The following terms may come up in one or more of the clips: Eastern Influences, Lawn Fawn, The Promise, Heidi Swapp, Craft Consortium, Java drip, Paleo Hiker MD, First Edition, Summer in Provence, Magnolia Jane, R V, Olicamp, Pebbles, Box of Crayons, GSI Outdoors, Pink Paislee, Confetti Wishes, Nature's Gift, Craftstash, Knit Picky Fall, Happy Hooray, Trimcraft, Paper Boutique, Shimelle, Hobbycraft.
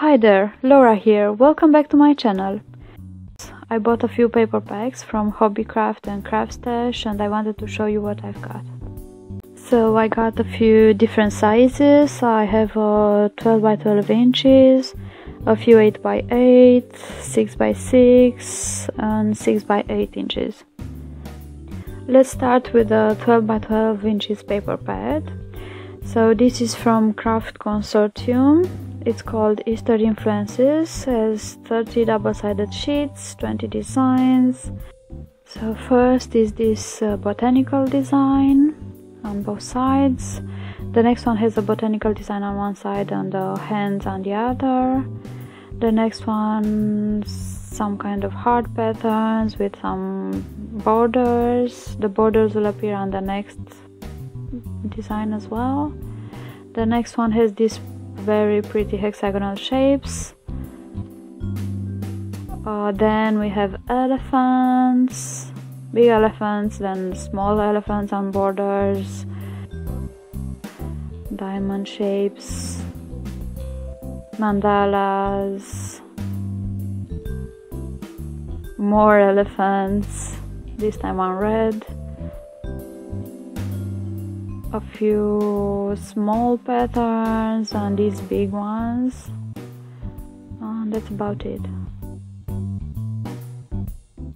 Hi there, Laura here, welcome back to my channel. I bought a few paper packs from Hobbycraft and Craftstash and I wanted to show you what I've got. So I got a few different sizes. I have 12 by 12 inches, a few 8 by 8, 6 by 6 and 6 by 8 inches. Let's start with the 12 by 12 inches paper pad. So this is from Craft Consortium. It's called Eastern Influences, has 30 double-sided sheets, 20 designs. So first is this botanical design on both sides. The next one has a botanical design on one side and the hands on the other. The next one, some kind of heart patterns with some borders. The borders will appear on the next design as well. The next one has this very pretty hexagonal shapes. Then we have elephants, big elephants, then small elephants on borders, diamond shapes, mandalas, more elephants, this time on red, a few small patterns and these big ones, and that's about it.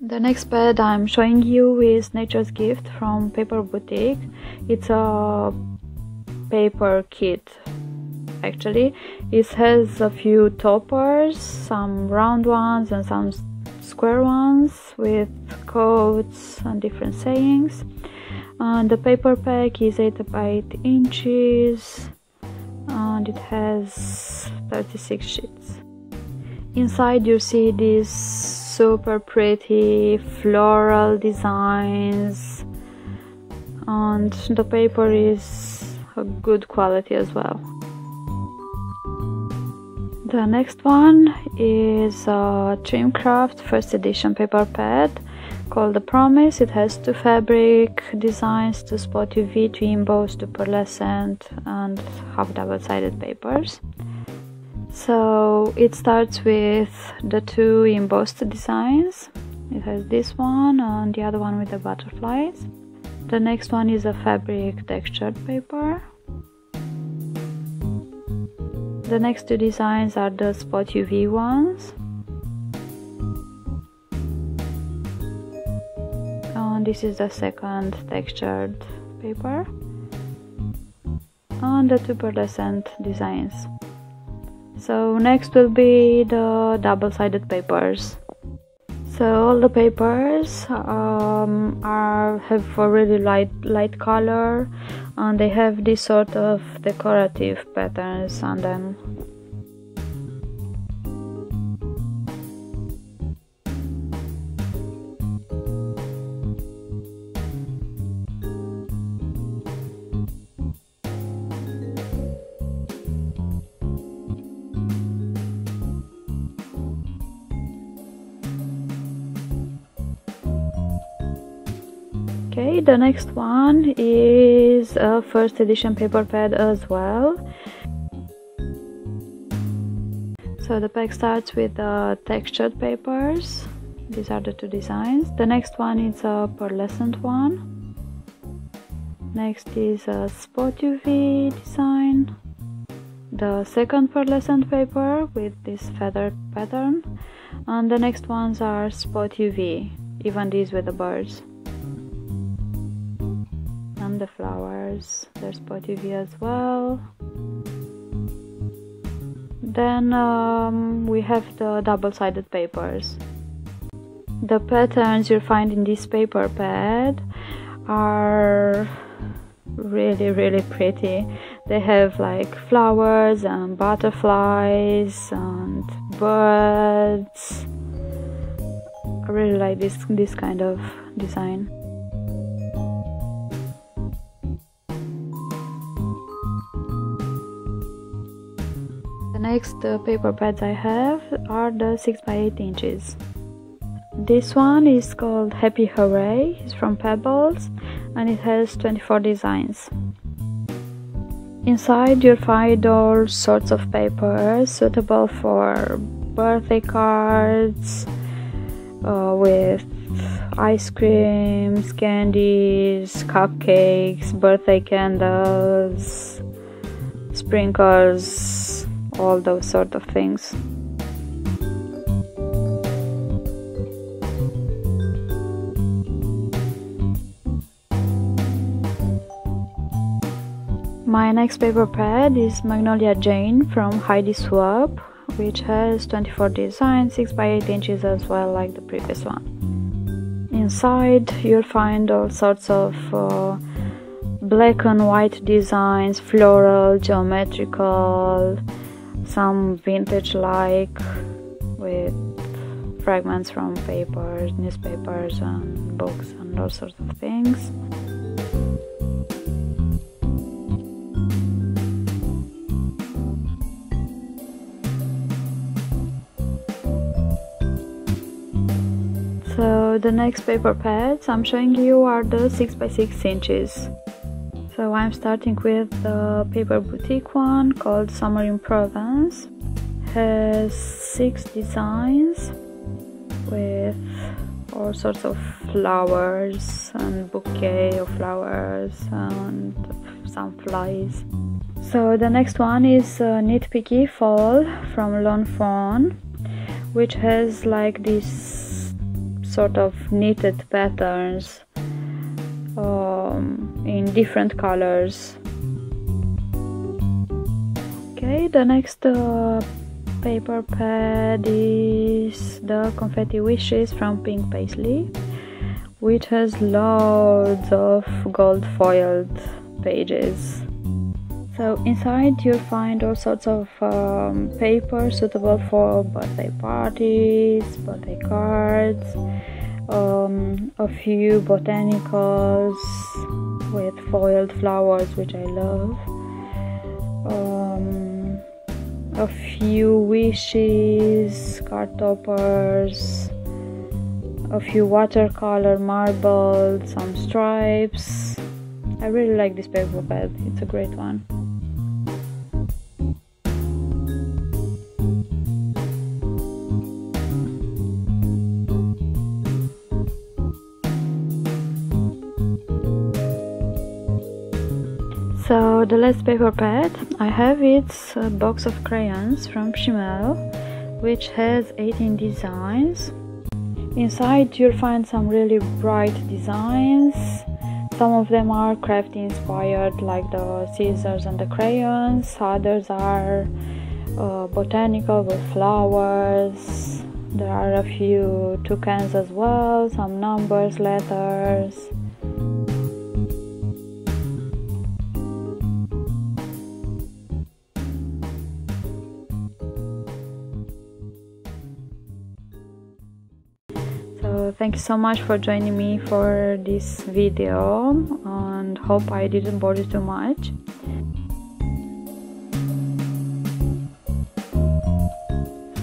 The next pad I'm showing you is Nature's Gift from Paper Boutique. It's a paper kit actually. It has a few toppers, some round ones and some square ones with quotes and different sayings. And the paper pack is 8 by 8 inches and it has 36 sheets. Inside you see these super pretty floral designs and the paper is a good quality as well. The next one is a Trimcraft First Edition paper pad called The Promise. It has 2 fabric designs, 2 spot UV, 2 embossed, 2 pearlescent and half double-sided papers. So it starts with the 2 embossed designs. It has this one and the other one with the butterflies. The next one is a fabric textured paper. The next 2 designs are the spot UV ones. This is the second textured paper and the 2 pearlescent designs. So next will be the double-sided papers. So all the papers have a really light color and they have this sort of decorative patterns on them. Okay, the next one is a First Edition paper pad as well. So the pack starts with the textured papers. These are the 2 designs. The next one is a pearlescent one. Next is a spot UV design. The second pearlescent paper with this feather pattern. And the next ones are spot UV, even these with the birds. The flowers, there's spot UV as well. Then we have the double-sided papers. The patterns you'll find in this paper pad are really pretty. They have like flowers and butterflies and birds. I really like this kind of design. Next paper pads I have are the 6 by 8 inches. This one is called Happy Hooray. It's from Pebbles and it has 24 designs. Inside you'll find all sorts of paper suitable for birthday cards with ice creams, candies, cupcakes, birthday candles, sprinkles, all those sort of things. My next paper pad is Magnolia Jane from Heidi Swapp, which has 24 designs, 6 by 8 inches as well, like the previous one. Inside you'll find all sorts of black and white designs, floral, geometrical, some vintage-like with fragments from papers, newspapers and books and all sorts of things. So the next paper pads I'm showing you are the 6 by 6 inches. So I'm starting with the Paper Boutique one called Summer in Provence. It has 6 designs with all sorts of flowers and bouquet of flowers and some flies. So the next one is Knit Picky Fall from Lawn Fawn, which has like this sort of knitted patterns in different colors. Okay, the next paper pad is the Confetti Wishes from Pink Paislee, which has loads of gold foiled pages. So inside you'll find all sorts of paper suitable for birthday parties, birthday cards, a few botanicals with foiled flowers, which I love, a few wishes, card toppers, a few watercolor marbles, some stripes. I really like this paper pad, it's a great one. So the last paper pad I have is a box of crayons from Shimelle, which has 18 designs. Inside you'll find some really bright designs. Some of them are craft inspired, like the scissors and the crayons. Others are botanical with flowers. There are a few toucans as well, some numbers, letters. Thank you so much for joining me for this video, and hope I didn't bore you too much.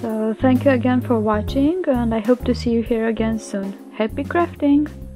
So thank you again for watching, and I hope to see you here again soon. Happy crafting!